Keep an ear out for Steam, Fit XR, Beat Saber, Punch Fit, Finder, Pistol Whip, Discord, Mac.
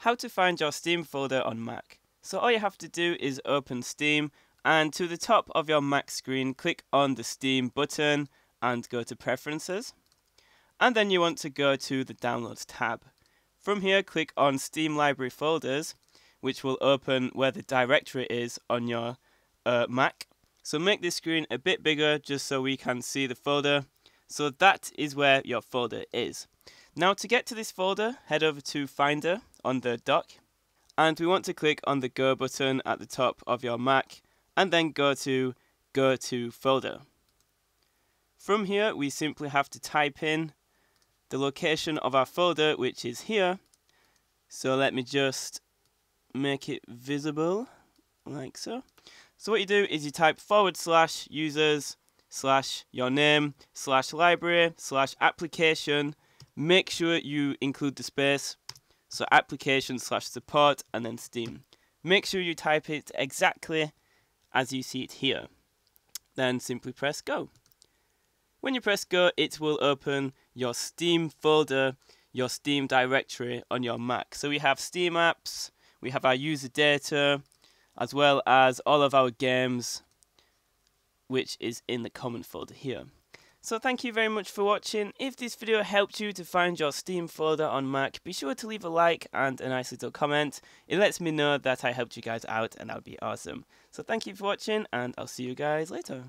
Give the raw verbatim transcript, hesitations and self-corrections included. How to find your Steam folder on Mac. So all you have to do is open Steam, and to the top of your Mac screen click on the Steam button and go to Preferences, and then you want to go to the Downloads tab. From here click on Steam Library Folders, which will open where the directory is on your uh, Mac. So make this screen a bit bigger just so we can see the folder. So that is where your folder is. Now to get to this folder, head over to Finder on the dock, and we want to click on the Go button at the top of your Mac and then go to Go to Folder. From here we simply have to type in the location of our folder, which is here. So let me just make it visible like so. So what you do is you type forward slash users slash your name slash library slash application. Make sure you include the space, so application slash support and then Steam. Make sure you type it exactly as you see it here. Then simply press go. When you press go, it will open your Steam folder, your Steam directory on your Mac. So we have Steam apps, we have our user data, as well as all of our games, which is in the common folder here. So thank you very much for watching. If this video helped you to find your Steam folder on Mac, be sure to leave a like and a nice little comment. It lets me know that I helped you guys out, and that would be awesome. So thank you for watching, and I'll see you guys later.